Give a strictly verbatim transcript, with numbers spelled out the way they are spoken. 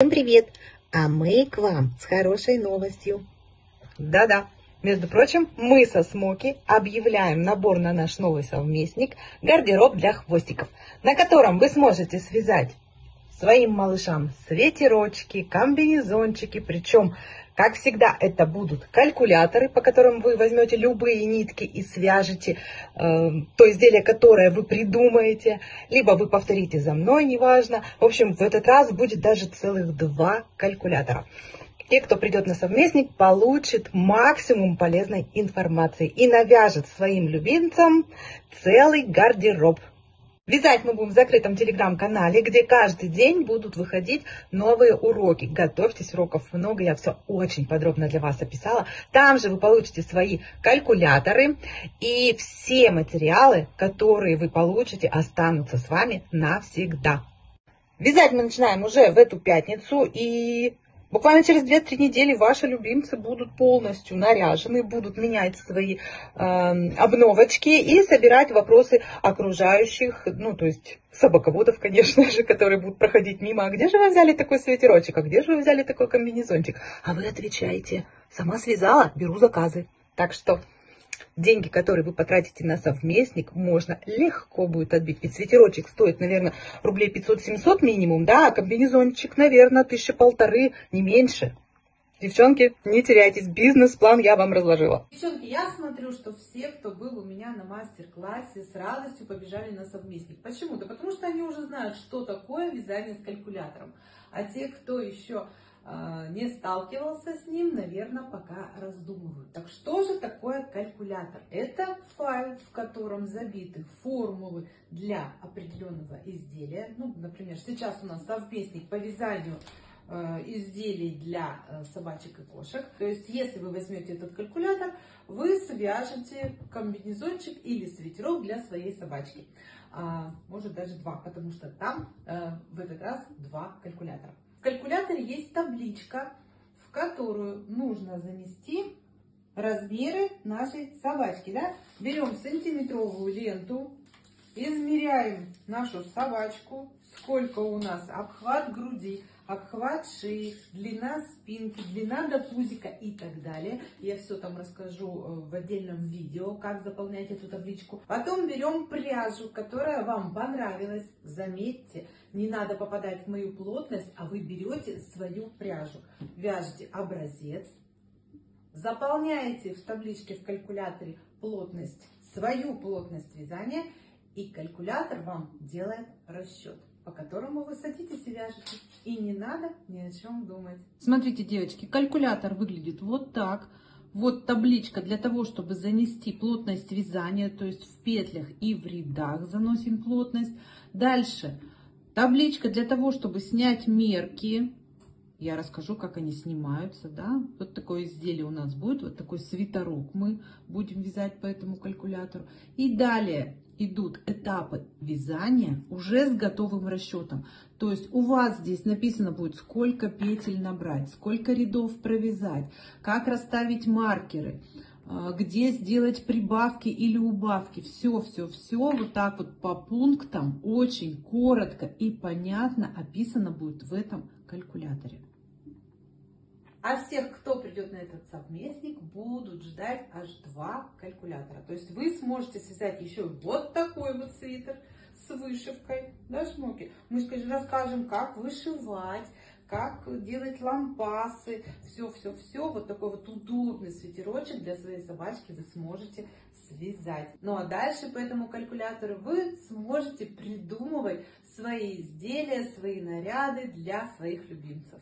Всем привет! А мы к вам с хорошей новостью. Да-да, между прочим, мы со Смоки объявляем набор на наш новый совместник «Гардероб для хвостиков», на котором вы сможете связать своим малышам свитерочки, комбинезончики, причем, как всегда, это будут калькуляторы, по которым вы возьмете любые нитки и свяжете э, то изделие, которое вы придумаете, либо вы повторите за мной, неважно. В общем, в этот раз будет даже целых два калькулятора. Те, кто придет на совместник, получат максимум полезной информации и навяжет своим любимцам целый гардероб. Вязать мы будем в закрытом телеграм-канале, где каждый день будут выходить новые уроки. Готовьтесь, уроков много, я все очень подробно для вас описала. Там же вы получите свои калькуляторы, и все материалы, которые вы получите, останутся с вами навсегда. Вязать мы начинаем уже в эту пятницу, и буквально через две-три недели ваши любимцы будут полностью наряжены, будут менять свои э, обновочки и собирать вопросы окружающих, ну, то есть собаководов, конечно же, которые будут проходить мимо. А где же вы взяли такой свитерочек? А где же вы взяли такой комбинезончик? А вы отвечаете: сама связала, беру заказы. Так что деньги, которые вы потратите на совместник, можно легко будет отбить. Ведь свитерочек стоит, наверное, рублей пятьсот-семьсот минимум, да, а комбинезончик, наверное, тысячи полторы, не меньше. Девчонки, не теряйтесь, бизнес-план я вам разложила. Девчонки, я смотрю, что все, кто был у меня на мастер-классе, с радостью побежали на совместник. Почему? Да потому что они уже знают, что такое вязание с калькулятором. А те, кто еще не сталкивался с ним, наверное, пока раздумывают. Так что же такое калькулятор? Это файл, в котором забиты формулы для определенного изделия. Ну, например, сейчас у нас совместник по вязанию э, изделий для э, собачек и кошек. То есть, если вы возьмете этот калькулятор, вы свяжете комбинезончик или свитерок для своей собачки. А, может, даже два, потому что там э, в этот раз два калькулятора. В калькуляторе есть табличка, в которую нужно занести размеры нашей собачки. Да? Берем сантиметровую ленту, измеряем нашу собачку, сколько у нас обхват груди, обхват шеи, длина спинки, длина до пузика и так далее. Я все там расскажу в отдельном видео, как заполнять эту табличку. Потом берем пряжу, которая вам понравилась. Заметьте, не надо попадать в мою плотность, а вы берете свою пряжу. Вяжете образец, заполняете в табличке в калькуляторе плотность, свою плотность вязания, и калькулятор вам делает расчет, по которому вы садитесь и вяжете. И не надо ни о чем думать. Смотрите, девочки, калькулятор выглядит вот так. Вот табличка для того, чтобы занести плотность вязания, то есть в петлях и в рядах заносим плотность. Дальше табличка для того, чтобы снять мерки. Я расскажу, как они снимаются, да. Вот такое изделие у нас будет, вот такой свитерок мы будем вязать по этому калькулятору. И далее идут этапы вязания уже с готовым расчетом. То есть у вас здесь написано будет, сколько петель набрать, сколько рядов провязать, как расставить маркеры, где сделать прибавки или убавки. Все-все-все вот так вот по пунктам, очень коротко и понятно описано будет в этом калькуляторе. А всех, кто придет на этот совместник, будут ждать аж два калькулятора. То есть вы сможете связать еще вот такой вот свитер с вышивкой, да, Шмоки? Мы же расскажем, как вышивать, как делать лампасы, все-все-все. Вот такой вот удобный свитерочек для своей собачки вы сможете связать. Ну а дальше по этому калькулятору вы сможете придумывать свои изделия, свои наряды для своих любимцев.